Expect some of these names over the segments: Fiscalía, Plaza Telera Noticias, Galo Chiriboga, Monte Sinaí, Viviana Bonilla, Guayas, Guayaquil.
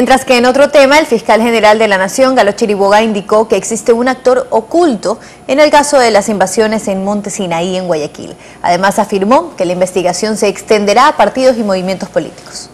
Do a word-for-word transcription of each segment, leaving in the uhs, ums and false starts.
Mientras que en otro tema, el fiscal general de la Nación, Galo Chiriboga, indicó que existe un actor oculto en el caso de las invasiones en Monte Sinaí, en Guayaquil. Además, afirmó que la investigación se extenderá a partidos y movimientos políticos.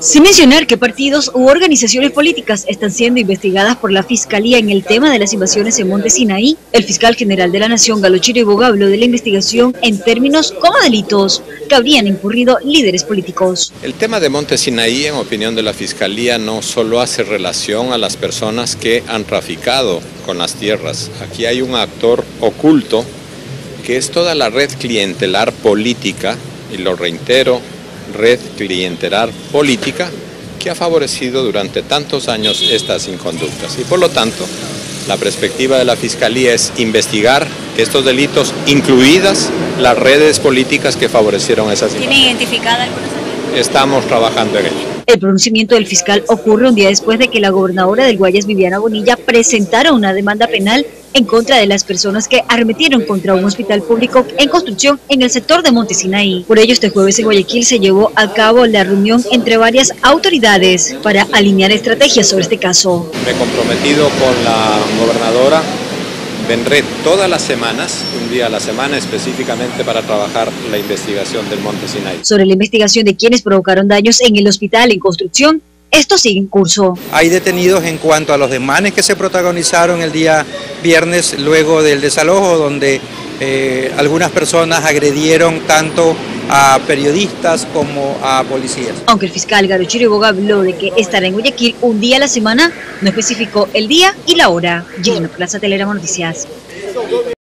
Sin mencionar que partidos u organizaciones políticas están siendo investigadas por la Fiscalía en el tema de las invasiones en Monte Sinaí, el fiscal general de la Nación, Galo Chiriboga, habló de la investigación en términos como delitos que habrían incurrido líderes políticos. El tema de Monte Sinaí, en opinión de la Fiscalía, no solo hace relación a las personas que han traficado con las tierras. Aquí hay un actor oculto que es toda la red clientelar política, y lo reitero, red clientelar política que ha favorecido durante tantos años estas inconductas. Y por lo tanto, la perspectiva de la Fiscalía es investigar estos delitos, incluidas las redes políticas que favorecieron esas inconductas. ¿Tiene identificada alguna? Estamos trabajando en ello. El pronunciamiento del fiscal ocurre un día después de que la gobernadora del Guayas, Viviana Bonilla, presentara una demanda penal en contra de las personas que arremetieron contra un hospital público en construcción en el sector de Monte Sinaí. Por ello, este jueves en Guayaquil se llevó a cabo la reunión entre varias autoridades para alinear estrategias sobre este caso. Me he comprometido con la gobernadora, vendré todas las semanas, un día a la semana específicamente para trabajar la investigación del Monte Sinaí. Sobre la investigación de quienes provocaron daños en el hospital en construcción, esto sigue en curso. Hay detenidos en cuanto a los desmanes que se protagonizaron el día viernes luego del desalojo, donde eh, algunas personas agredieron tanto a periodistas como a policías. Aunque el fiscal Galo Chiriboga habló de que estará en Guayaquil un día a la semana, no especificó el día y la hora. Lleno, Plaza Telera Noticias.